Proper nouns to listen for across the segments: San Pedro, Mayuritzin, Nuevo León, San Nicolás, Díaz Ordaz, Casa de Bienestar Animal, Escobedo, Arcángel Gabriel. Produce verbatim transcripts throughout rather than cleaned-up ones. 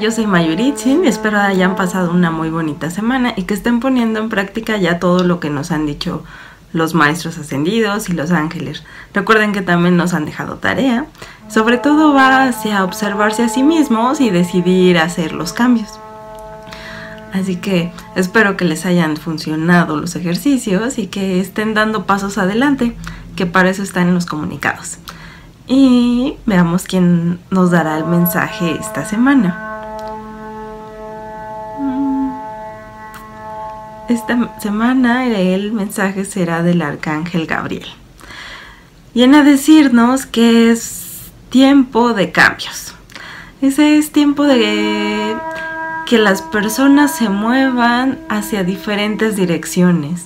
yo soy Mayuritzin, espero hayan pasado una muy bonita semana y que estén poniendo en práctica ya todo lo que nos han dicho los maestros ascendidos y los ángeles. Recuerden que también nos han dejado tarea, sobre todo va hacia observarse a sí mismos y decidir hacer los cambios. Así que espero que les hayan funcionado los ejercicios y que estén dando pasos adelante, que para eso están los comunicados. Y veamos quién nos dará el mensaje esta semana. Esta semana el mensaje será del Arcángel Gabriel. Viene a decirnos que es tiempo de cambios. Ese es tiempo de que las personas se muevan hacia diferentes direcciones.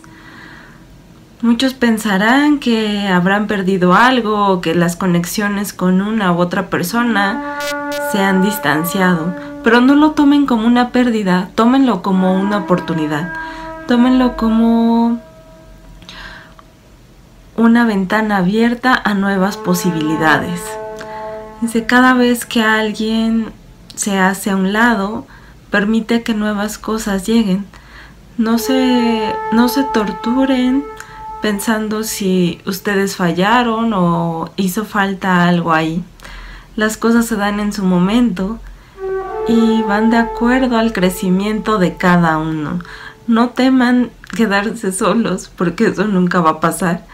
Muchos pensarán que habrán perdido algo o que las conexiones con una u otra persona se han distanciado, pero no lo tomen como una pérdida, tómenlo como una oportunidad, tómenlo como una ventana abierta a nuevas posibilidades. Dice, cada vez que alguien se hace a un lado, permite que nuevas cosas lleguen. No se, no se torturen pensando si ustedes fallaron o hizo falta algo ahí. Las cosas se dan en su momento y van de acuerdo al crecimiento de cada uno. No teman quedarse solos porque eso nunca va a pasar.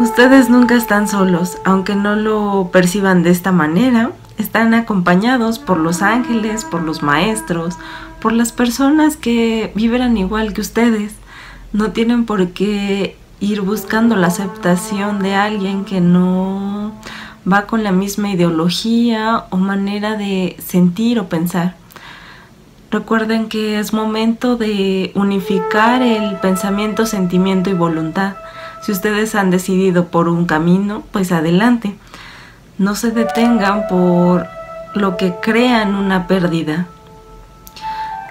Ustedes nunca están solos, aunque no lo perciban de esta manera. Están acompañados por los ángeles, por los maestros, por las personas que vibran igual que ustedes. No tienen por qué ir buscando la aceptación de alguien que no va con la misma ideología o manera de sentir o pensar. Recuerden que es momento de unificar el pensamiento, sentimiento y voluntad. Si ustedes han decidido por un camino, pues adelante. No se detengan por lo que crean una pérdida.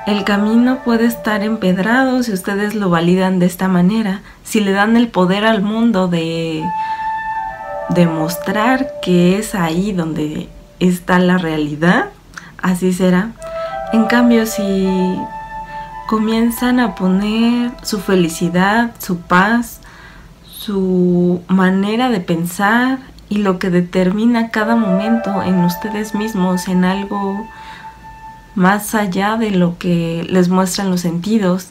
El camino puede estar empedrado si ustedes lo validan de esta manera, si le dan el poder al mundo de demostrar que es ahí donde está la realidad, así será. En cambio, si comienzan a poner su felicidad, su paz, su manera de pensar, y lo que determina cada momento en ustedes mismos, en algo más allá de lo que les muestran los sentidos,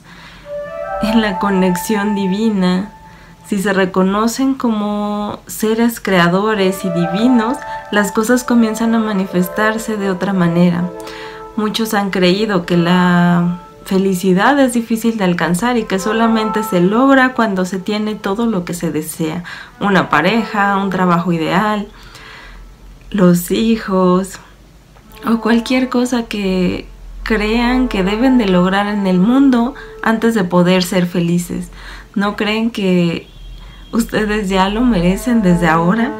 en la conexión divina. Si se reconocen como seres creadores y divinos, las cosas comienzan a manifestarse de otra manera. Muchos han creído que la felicidad es difícil de alcanzar y que solamente se logra cuando se tiene todo lo que se desea. Una pareja, un trabajo ideal, los hijos o cualquier cosa que crean que deben de lograr en el mundo antes de poder ser felices. ¿No creen que ustedes ya lo merecen desde ahora?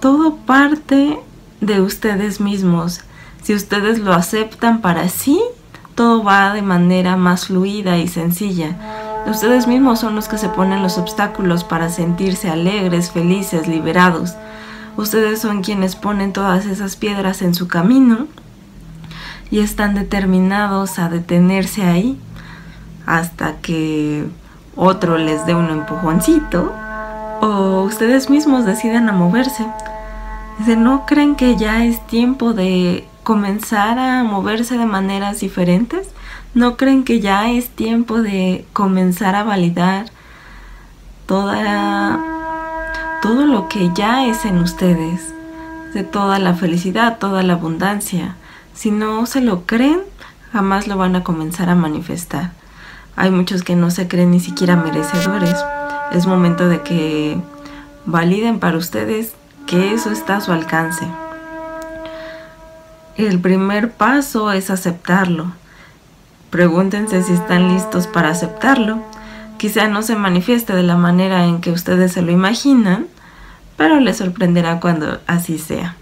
Todo parte de ustedes mismos. Si ustedes lo aceptan para sí, todo va de manera más fluida y sencilla. Ustedes mismos son los que se ponen los obstáculos para sentirse alegres, felices, liberados. Ustedes son quienes ponen todas esas piedras en su camino y están determinados a detenerse ahí hasta que otro les dé un empujoncito o ustedes mismos decidan a moverse. ¿No creen que ya es tiempo de comenzar a moverse de maneras diferentes? ¿No creen que ya es tiempo de comenzar a validar toda, todo lo que ya es en ustedes? De toda la felicidad, toda la abundancia. Si no se lo creen, jamás lo van a comenzar a manifestar. Hay muchos que no se creen ni siquiera merecedores. Es momento de que validen para ustedes que eso está a su alcance. El primer paso es aceptarlo. Pregúntense si están listos para aceptarlo. Quizá no se manifieste de la manera en que ustedes se lo imaginan, pero les sorprenderá cuando así sea.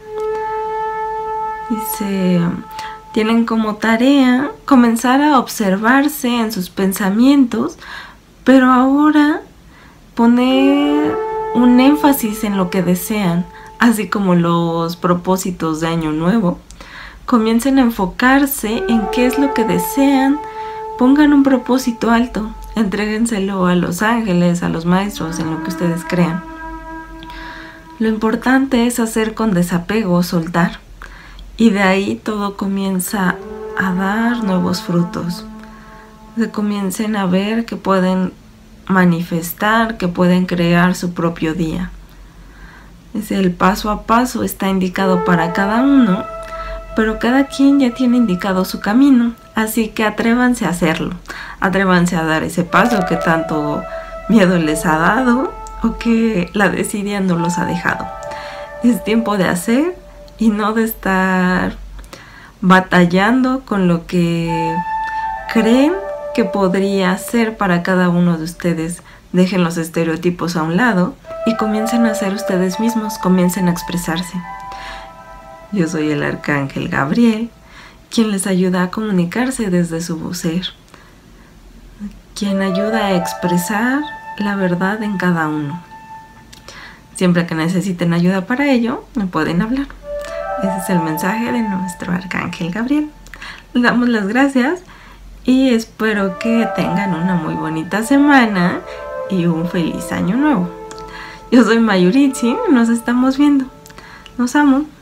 Dice, tienen como tarea comenzar a observarse en sus pensamientos, pero ahora poner un énfasis en lo que desean, así como los propósitos de Año Nuevo. Comiencen a enfocarse en qué es lo que desean, pongan un propósito alto, entréguenselo a los ángeles, a los maestros, en lo que ustedes crean. Lo importante es hacer con desapego, soltar, y de ahí todo comienza a dar nuevos frutos. Se comiencen a ver que pueden manifestar, que pueden crear su propio día. Es el paso a paso, está indicado para cada uno, pero cada quien ya tiene indicado su camino, así que atrévanse a hacerlo, atrévanse a dar ese paso que tanto miedo les ha dado o que la desidia no los ha dejado. Es tiempo de hacer y no de estar batallando con lo que creen que podría ser para cada uno de ustedes. Dejen los estereotipos a un lado y comiencen a ser ustedes mismos, comiencen a expresarse. Yo soy el Arcángel Gabriel, quien les ayuda a comunicarse desde su ser, quien ayuda a expresar la verdad en cada uno. Siempre que necesiten ayuda para ello, me pueden hablar. Ese es el mensaje de nuestro Arcángel Gabriel. Les damos las gracias y espero que tengan una muy bonita semana y un feliz año nuevo. Yo soy Mayuritzin, nos estamos viendo. Los amo.